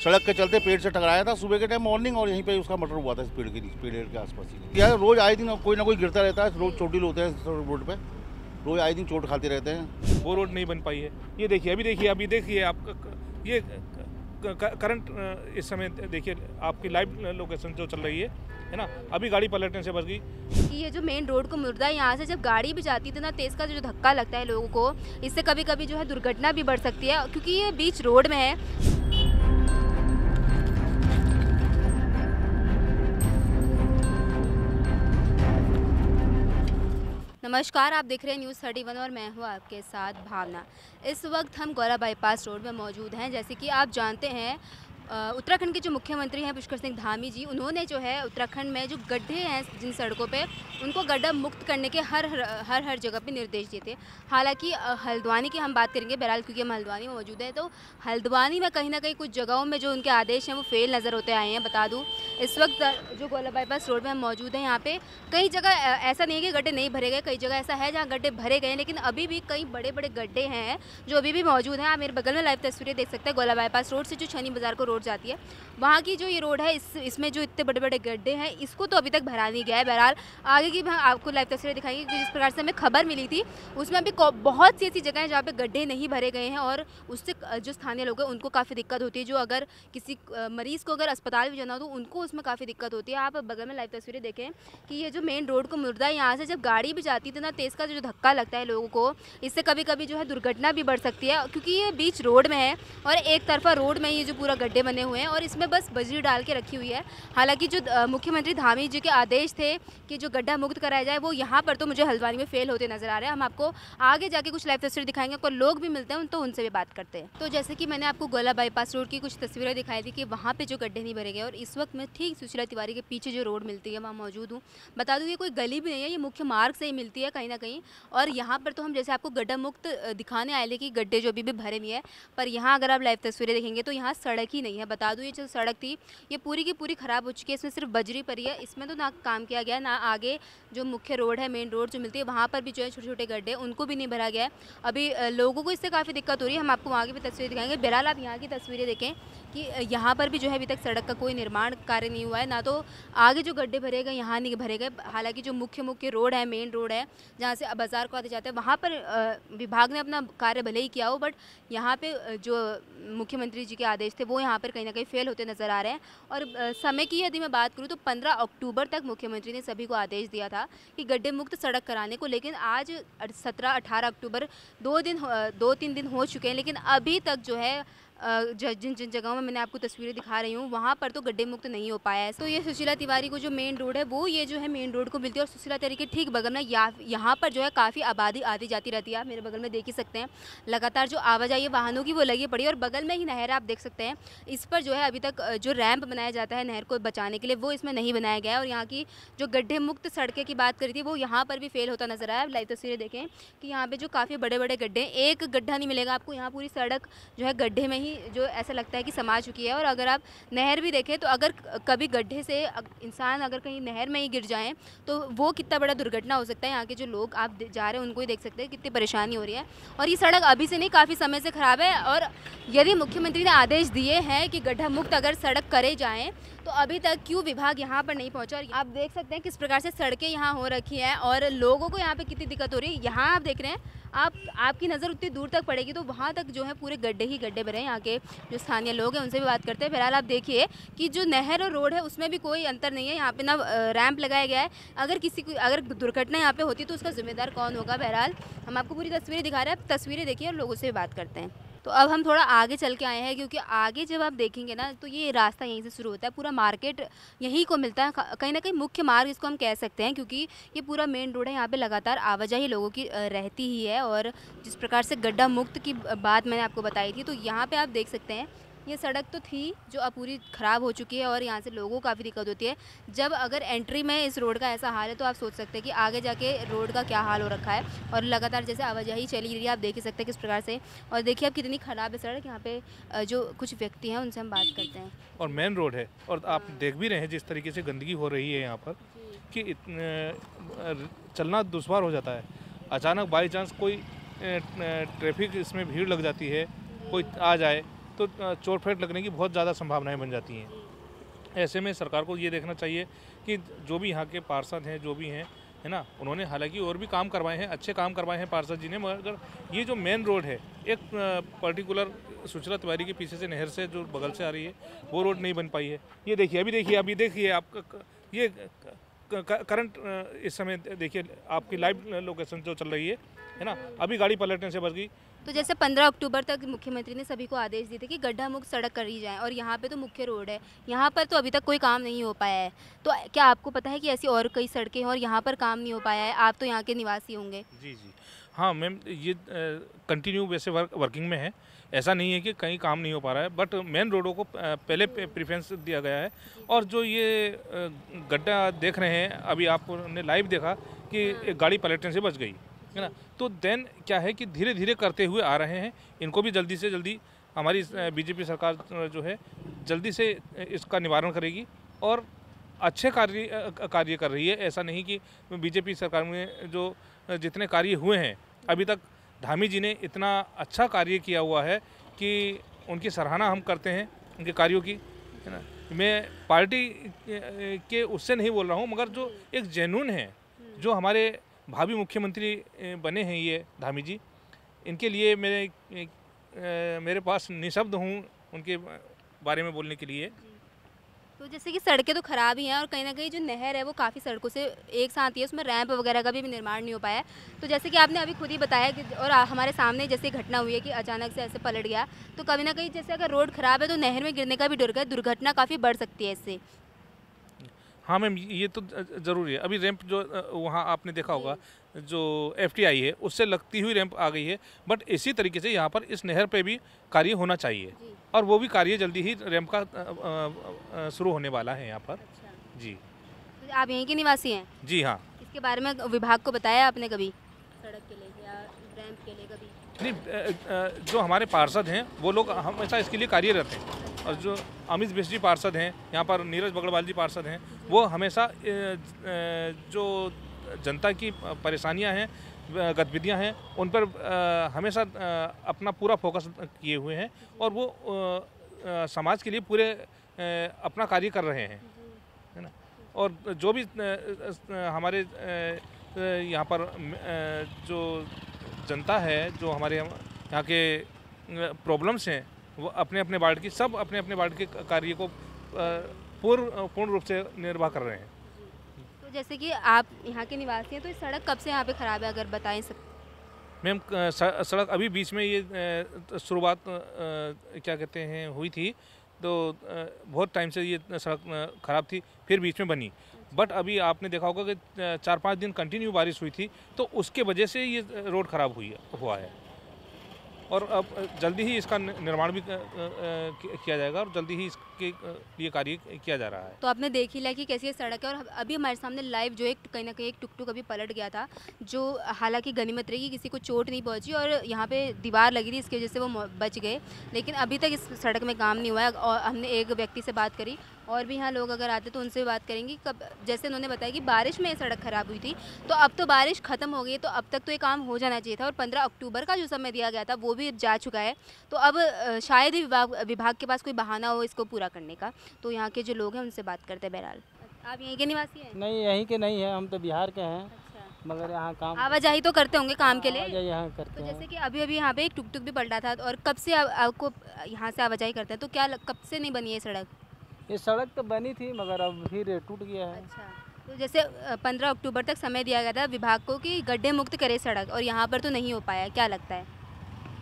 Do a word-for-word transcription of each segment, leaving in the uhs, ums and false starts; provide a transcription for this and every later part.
सड़क के चलते पेड़ से टकराया था सुबह के टाइम मॉर्निंग, और यहीं पे उसका मर्डर हुआ था इस पेड़ के पेड़ के आसपास ही। यार रोज आए दिन कोई ना कोई गिरता रहता है, रोज चोटिल होते हैं रोड पे, रोज आए दिन चोट खाते रहते हैं। वो रोड नहीं बन पाई है, ये देखिए अभी देखिए अभी देखिए आपका ये करंट इस समय देखिए आपकी लाइव लोकेशन जो चल रही है है ना, अभी गाड़ी पलटने से बच गई। ये जो मेन रोड को मुर्दा है, यहाँ से जब गाड़ी भी जाती है तो ना तेज का जो धक्का लगता है लोगों को, इससे कभी कभी जो है दुर्घटना भी बढ़ सकती है क्योंकि ये बीच रोड में है। नमस्कार, आप देख रहे हैं न्यूज़ इकतीस और मैं हूँ आपके साथ भावना। इस वक्त हम गौरा बाईपास रोड में मौजूद हैं। जैसे कि आप जानते हैं उत्तराखंड के जो मुख्यमंत्री हैं पुष्कर सिंह धामी जी, उन्होंने जो है उत्तराखंड में जो गड्ढे हैं जिन सड़कों पे, उनको गड्ढा मुक्त करने के हर हर हर हर जगह पे निर्देश दिए थे। हालांकि हल्द्वानी की हम बात करेंगे बहरहाल, क्योंकि हम हल्द्वानी में मौजूद हैं, तो हल्द्वानी में कहीं ना कहीं कुछ जगहों में जो उनके आदेश हैं वो फेल नज़र होते आए हैं। बता दूँ इस वक्त जो गौला बाईपास रोड में हम मौजूद हैं, यहाँ पर कई जगह ऐसा नहीं है कि गड्ढे नहीं भरे गए, कई जगह ऐसा है जहाँ गड्ढे भरे गए, लेकिन अभी भी कई बड़े बड़े गड्ढे हैं जो अभी भी मौजूद हैं। आप मेरे बगल में लाइव तस्वीरें देख सकते हैं। गौला बाईपास रोड से जो छनी बाज़ार को जाती है, वहाँ की जो ये रोड है, इस इसमें जो इतने बड़े बड़े गड्ढे हैं, इसको तो अभी तक भरा नहीं गया है। बहरहाल आगे की आपको लाइव तस्वीरें दिखाएंगे कि जिस प्रकार से हमें खबर मिली थी उसमें अभी बहुत सी ऐसी जगह हैं जहाँ पे गड्ढे नहीं भरे गए हैं, और उससे जो स्थानीय लोग हैं उनको काफ़ी दिक्कत होती है। जो अगर किसी मरीज़ को अगर अस्पताल भी जाना हो तो उनको उसमें काफ़ी दिक्कत होती है। आप बगल में लाइव तस्वीरें देखें कि ये जो मेन रोड को मुर्दा है, यहाँ से जब गाड़ी भी जाती है तो ना तेज़ का जो धक्का लगता है लोगों को, इससे कभी कभी जो है दुर्घटना भी बढ़ सकती है क्योंकि ये बीच रोड में है और एक तरफा रोड में ये जो पूरा गड्ढे बने हुए हैं और इसमें बस बजरी डाल के रखी हुई है। हालांकि जो मुख्यमंत्री धामी जी के आदेश थे कि जो गड्ढा मुक्त कराया जाए, वो यहाँ पर तो मुझे हल्द्वानी में फेल होते नजर आ रहे हैं। हम आपको आगे जाके कुछ लाइव तस्वीरें दिखाएंगे, कोई लोग भी मिलते हैं तो उनसे भी बात करते हैं। तो जैसे कि मैंने आपको गौला बाईपास रोड की कुछ तस्वीरें दिखाई थी कि वहाँ पर जो गड्ढे नहीं भरे गए, और इस वक्त मैं ठीक सुशीला तिवारी के पीछे जो रोड मिलती है वहाँ मौजूद हूँ। बता दूँ ये कोई गली भी नहीं है, ये मुख्य मार्ग से ही मिलती है कहीं ना कहीं, और यहाँ पर तो हम जैसे आपको गड्ढा मुक्त दिखाने आए लेकिन गड्ढे जो अभी भी भरे नहीं है, पर यहाँ अगर आप लाइव तस्वीरें देखेंगे तो यहाँ सड़क ही नहीं है। बता दूं ये जो सड़क थी ये पूरी की पूरी खराब हो चुकी है, इसमें सिर्फ बजरी पड़ी है, इसमें तो ना काम किया गया, ना आगे जो मुख्य रोड है मेन रोड जो मिलती है वहाँ पर भी जो है छोटे छोटे गड्ढे उनको भी नहीं भरा गया है। अभी लोगों को इससे काफ़ी दिक्कत हो रही है, हम आपको वहाँ की भी तस्वीरें दिखाएंगे। बहरहाल आप यहाँ की तस्वीरें देखें कि यहाँ पर भी जो है अभी तक सड़क का कोई निर्माण कार्य नहीं हुआ है, ना तो आगे जो गड्ढे भरे गए यहाँ नहीं भरे गए। हालाँकि जो मुख्य मुख्य रोड है मेन रोड है जहाँ से बाजार को आते जाते हैं, वहाँ पर विभाग ने अपना कार्य भले ही किया हो, बट यहाँ पर जो मुख्यमंत्री जी के आदेश थे वो यहाँ पर कहीं ना कहीं फेल होते नज़र आ रहे हैं। और समय की यदि मैं बात करूँ तो पंद्रह अक्टूबर तक मुख्यमंत्री ने सभी को आदेश दिया था कि गड्ढे मुक्त सड़क कराने को, लेकिन आज सत्रह अठारह अक्टूबर दो दिन दो तीन दिन हो चुके हैं, लेकिन अभी तक जो है जिन जिन जगहों में मैंने आपको तस्वीरें दिखा रही हूँ वहाँ पर तो गड्ढे मुक्त नहीं हो पाया है। तो ये सुशीला तिवारी को जो मेन रोड है वो ये जो है मेन रोड को मिलती है, और सुशीला तिवारी के ठीक बगल में या यहाँ पर जो है काफ़ी आबादी आती जाती रहती है। आप मेरे बगल में देख ही सकते हैं लगातार जो आवाजाही वाहनों की वो लगी पड़ी है, और बगल में ही नहर आप देख सकते हैं, इस पर जो है अभी तक जो रैंप बनाया जाता है नहर को बचाने के लिए वो इसमें नहीं बनाया गया है। और यहाँ की जो गड्ढे मुक्त सड़कें की बात करी थी वो यहाँ पर भी फेल होता नजर आया। लाइव तस्वीरें देखें कि यहाँ पर जो काफ़ी बड़े बड़े गड्ढे, एक गड्ढा नहीं मिलेगा आपको, यहाँ पूरी सड़क जो है गड्ढे में जो ऐसा लगता है कि समा चुकी है। और अगर आप नहर भी देखें तो अगर कभी गड्ढे से इंसान अगर कहीं नहर में ही गिर जाए तो वो कितना बड़ा दुर्घटना हो सकता है। यहाँ के जो लोग आप जा रहे हैं उनको ही देख सकते हैं कितनी परेशानी हो रही है, और ये सड़क अभी से नहीं काफ़ी समय से ख़राब है। और यदि मुख्यमंत्री ने आदेश दिए हैं कि गड्ढा मुक्त अगर सड़क करे जाएँ तो अभी तक क्यों विभाग यहाँ पर नहीं पहुँचा। आप देख सकते हैं किस प्रकार से सड़कें यहाँ हो रखी हैं और लोगों को यहाँ पर कितनी दिक्कत हो रही है। यहाँ आप देख रहे हैं, आप आपकी नज़र उतनी दूर तक पड़ेगी तो वहाँ तक जो है पूरे गड्ढे ही गड्ढे भरे हैं। यहाँ के जो स्थानीय लोग हैं उनसे भी बात करते हैं। बहरहाल आप देखिए कि जो नहर और रोड है उसमें भी कोई अंतर नहीं है, यहाँ पे ना रैंप लगाया गया है। अगर किसी को अगर दुर्घटना यहाँ पे होती तो उसका जिम्मेदार कौन होगा। बहरहाल हम आपको पूरी तस्वीरें दिखा रहे हैं, आप तस्वीरें देखिए और लोगों से भी बात करते हैं। तो अब हम थोड़ा आगे चल के आए हैं क्योंकि आगे जब आप देखेंगे ना तो ये रास्ता यहीं से शुरू होता है, पूरा मार्केट यहीं को मिलता है, कहीं ना कहीं मुख्य मार्ग इसको हम कह सकते हैं क्योंकि ये पूरा मेन रोड है। यहाँ पे लगातार आवाजाही लोगों की रहती ही है, और जिस प्रकार से गड्ढा मुक्त की बात मैंने आपको बताई थी तो यहाँ पे आप देख सकते हैं ये सड़क तो थी जो अब पूरी ख़राब हो चुकी है, और यहाँ से लोगों को काफ़ी दिक्कत होती है। जब अगर एंट्री में इस रोड का ऐसा हाल है तो आप सोच सकते हैं कि आगे जाके रोड का क्या हाल हो रखा है। और लगातार जैसे आवाजाही चली रही है, आप देख ही सकते हैं किस प्रकार से, और देखिए आप कितनी ख़राब है सड़क। यहाँ पे जो कुछ व्यक्ति हैं उनसे हम बात करते हैं। और मेन रोड है, और आप देख भी रहे हैं जिस तरीके से गंदगी हो रही है यहाँ पर कि चलना दुश्वार हो जाता है। अचानक बाई चांस कोई ट्रैफिक इसमें भीड़ लग जाती है, कोई आ जाए तो चोट-फेट लगने की बहुत ज़्यादा संभावनाएं बन जाती हैं। ऐसे में सरकार को ये देखना चाहिए कि जो भी यहाँ के पार्षद हैं, जो भी हैं, है ना, उन्होंने हालांकि और भी काम करवाए हैं, अच्छे काम करवाए हैं पार्षद जी ने, मगर ये जो मेन रोड है, एक पर्टिकुलर सुशीला तिवारी के पीछे से नहर से जो बगल से आ रही है, वो रोड नहीं बन पाई है। ये देखिए, अभी देखिए, अभी देखिए आपका ये करंट इस समय देखिए आपकी लाइव लोकेशन जो चल रही है, है ना, अभी गाड़ी पलटने से बच गई। तो जैसे पंद्रह अक्टूबर तक मुख्यमंत्री ने सभी को आदेश दिए थे कि गड्ढा मुक्त सड़क करी जाए, और यहाँ पे तो मुख्य रोड है, यहाँ पर तो अभी तक कोई काम नहीं हो पाया है। तो क्या आपको पता है कि ऐसी और कई सड़कें हैं और यहाँ पर काम नहीं हो पाया है? आप तो यहाँ के निवासी होंगे। जी जी हाँ मैम, ये कंटिन्यू वैसे वर्क, वर्किंग में है, ऐसा नहीं है कि कहीं काम नहीं हो पा रहा है, बट मेन रोडों को पहले प्रिफ्रेंस दिया गया है। और जो ये गड्ढा देख रहे हैं, अभी आपने लाइव देखा कि गाड़ी पलटने से बच गई, है ना, तो देन क्या है कि धीरे धीरे करते हुए आ रहे हैं। इनको भी जल्दी से जल्दी हमारी बीजेपी सरकार जो है जल्दी से इसका निवारण करेगी और अच्छे कार्य कार्य कर रही है। ऐसा नहीं कि बीजेपी सरकार में जो जितने कार्य हुए हैं अभी तक, धामी जी ने इतना अच्छा कार्य किया हुआ है कि उनकी सराहना हम करते हैं उनके कार्यों की, है ना। मैं पार्टी के उससे नहीं बोल रहा हूँ, मगर जो एक जेनून है, जो हमारे भावी मुख्यमंत्री बने हैं ये धामी जी, इनके लिए मेरे मेरे पास निशब्द हूँ उनके बारे में बोलने के लिए। तो जैसे कि सड़कें तो ख़राब ही हैं और कहीं ना कहीं जो नहर है वो काफ़ी सड़कों से एक साथ ही है, उसमें रैंप वगैरह का भी निर्माण नहीं हो पाया है। तो जैसे कि आपने अभी खुद ही बताया कि और हमारे सामने जैसे घटना हुई है कि अचानक से ऐसे पलट गया, तो कभी ना कहीं जैसे अगर रोड ख़राब है तो नहर में गिरने का भी डर है, दुर्घटना काफ़ी बढ़ सकती है इससे। हाँ मैम, ये तो ज़रूरी है। अभी रैंप जो वहाँ आपने देखा होगा जो एफ टी आई है, उससे लगती हुई रैंप आ गई है, बट इसी तरीके से यहाँ पर इस नहर पे भी कार्य होना चाहिए और वो भी कार्य जल्दी ही रैंप का शुरू होने वाला है यहाँ पर। अच्छा। जी, तो आप यहीं के निवासी हैं? जी हाँ। इसके बारे में विभाग को बताया आपने कभी, सड़क के लिए या रैंप के लिए कभी? नहीं, जो हमारे पार्षद हैं वो लोग हमेशा इसके लिए कार्यरत हैं, और जो अमित बिश जी पार्षद हैं यहाँ पर, नीरज बग्रवाल जी पार्षद हैं, वो हमेशा जो जनता की परेशानियां हैं, गतिविधियां हैं, उन पर हमेशा अपना पूरा फोकस किए हुए हैं और वो समाज के लिए पूरे अपना कार्य कर रहे हैं, है ना। और जो भी हमारे यहाँ पर जो जनता है, जो हमारे यहाँ के प्रॉब्लम्स हैं, वो अपने अपने वार्ड की सब अपने अपने वार्ड के कार्य को पूर्ण पूर्ण रूप से निर्वाह कर रहे हैं। तो जैसे कि आप यहाँ के निवासी हैं, तो ये सड़क कब से यहाँ पे खराब है, अगर बताएं सकते? मैम, सड़क अभी बीच में ये शुरुआत क्या कहते हैं हुई थी, तो बहुत टाइम से ये सड़क खराब थी, फिर बीच में बनी, बट अभी आपने देखा होगा कि चार पाँच दिन कंटिन्यू बारिश हुई थी, तो उसके वजह से ये रोड खराब हुई हुआ है। और अब जल्दी ही इसका निर्माण भी किया जाएगा और जल्दी ही इसके लिए कार्य किया जा रहा है। तो आपने देख ही लिया कि कैसी सड़क है, और अभी हमारे सामने लाइव जो एक कहीं ना कहीं एक टुकटुक अभी पलट गया था, जो हालांकि गनीमत रही कि किसी को चोट नहीं पहुंची और यहाँ पे दीवार लगी थी, इसकी वजह से वो बच गए, लेकिन अभी तक इस सड़क में काम नहीं हुआ है। और हमने एक व्यक्ति से बात करी, और भी यहाँ लोग अगर आते तो उनसे बात करेंगे कब, जैसे उन्होंने बताया कि बारिश में सड़क खराब हुई थी, तो अब तो बारिश ख़त्म हो गई है, तो अब तक तो ये काम हो जाना चाहिए था, और पंद्रह अक्टूबर का जो समय दिया गया था वो भी जा चुका है। तो अब शायद ही विभाग विभाग के पास कोई बहाना हो इसको पूरा करने का। तो यहाँ के जो लोग हैं उनसे बात करते हैं। बहरहाल, आप यहीं के निवासी हैं? नहीं, यहीं के नहीं हैं, हम तो बिहार के हैं। मगर यहाँ काम आवाजाही तो करते होंगे काम के लिए? यहाँ करते। तो जैसे कि अभी अभी यहाँ पे एक टुकटुक भी पलटा था, और कब से आपको यहाँ से आवाजाही करते हैं, तो क्या कब से नहीं बनी है सड़क? ये सड़क तो बनी थी मगर अब फिर टूट गया है। अच्छा, तो जैसे पंद्रह अक्टूबर तक समय दिया गया था विभाग को कि गड्ढे मुक्त करे सड़क, और यहाँ पर तो नहीं हो पाया, क्या लगता है?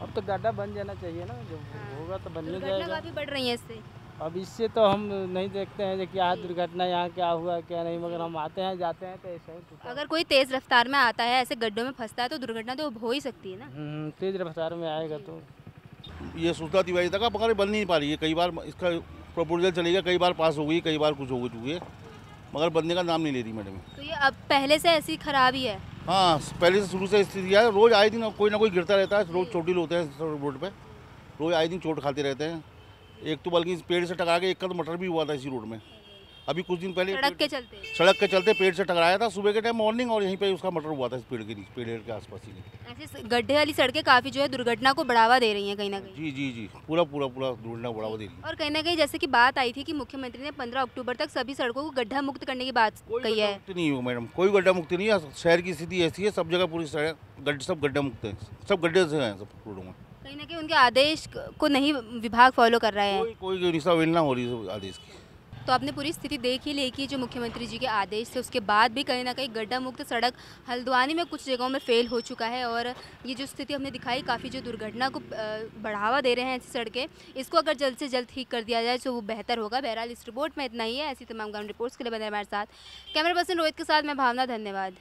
अब तो गड्ढा बन जाना चाहिए ना, जो होगा तो बन ही जाएगा। काफ़ी बढ़ रही है इससे, अब इससे तो हम नहीं देखते हैं क्या दुर्घटना यहाँ क्या हुआ क्या नहीं, मगर हम आते हैं जाते हैं तो ऐसा ही। अगर कोई तेज़ रफ्तार में आता है, ऐसे गड्ढों में फंसता है, तो दुर्घटना तो हो ही सकती है ना, तेज़ रफ्तार में आएगा तो। ये सुशीला तिवारी तक आप बन नहीं पा रही है, कई बार इसका प्रपोजल चली गया, कई बार पास हो गई, कई बार कुछ हो गई, मगर बनने का नाम नहीं ले रही मैडम। तो ये अब पहले से ऐसी खराबी है? हाँ, पहले से शुरू से स्थिति है, रोज आए दिन कोई ना कोई गिरता रहता है, रोज चोटिल होते हैं रोड पे, रोज आए दिन चोट खाते रहते हैं। एक तो बल्कि पेड़ से टकरा के एक का तो मटर भी हुआ था इसी रोड में, अभी कुछ दिन पहले सड़क के चलते सड़क के चलते पेड़ से टकराया था सुबह के टाइम मॉर्निंग, और यहीं पे उसका मर्डर हुआ था इस पेड़ के नीचे, पेड़ के आसपास ही। ऐसे गड्ढे वाली सड़कें काफ़ी जो है दुर्घटना को बढ़ावा दे रही हैं कहीं ना कहीं। जी जी जी पूरा पूरा पूरा दुर्घटना को बढ़ावा दे रही है। और कहीं ना कहीं जैसे कि बात आई थी कि मुख्यमंत्री ने पंद्रह अक्टूबर तक सभी सड़कों को गड्ढा मुक्त करने की बात कही है। नहीं हो मैडम, कोई गड्ढा मुक्त नहीं है। शहर की स्थिति ऐसी है, सब जगह पूरी सड़क सब गड्ढा मुक्त है, सब गड्ढे से हैं सब रोडों में। कहीं ना कहीं उनके आदेश को नहीं विभाग फॉलो कर रहा है, कोई अवहेलना हो रही है आदेश की। तो आपने पूरी स्थिति देख ही ली कि जो मुख्यमंत्री जी के आदेश थे उसके बाद भी कहीं ना कहीं गड्ढा मुक्त सड़क हल्द्वानी में कुछ जगहों में फेल हो चुका है, और ये जो स्थिति हमने दिखाई काफ़ी जो दुर्घटना को बढ़ावा दे रहे हैं ऐसी सड़कें, इसको अगर जल्द से जल्द ठीक कर दिया जाए तो वो बेहतर होगा। बहरहाल इस रिपोर्ट में इतना ही है। ऐसी तमाम ग्राउंड रिपोर्ट्स के लिए बने हमारे साथ। कैमरा पर्सन रोहित के साथ मैं भावना, धन्यवाद।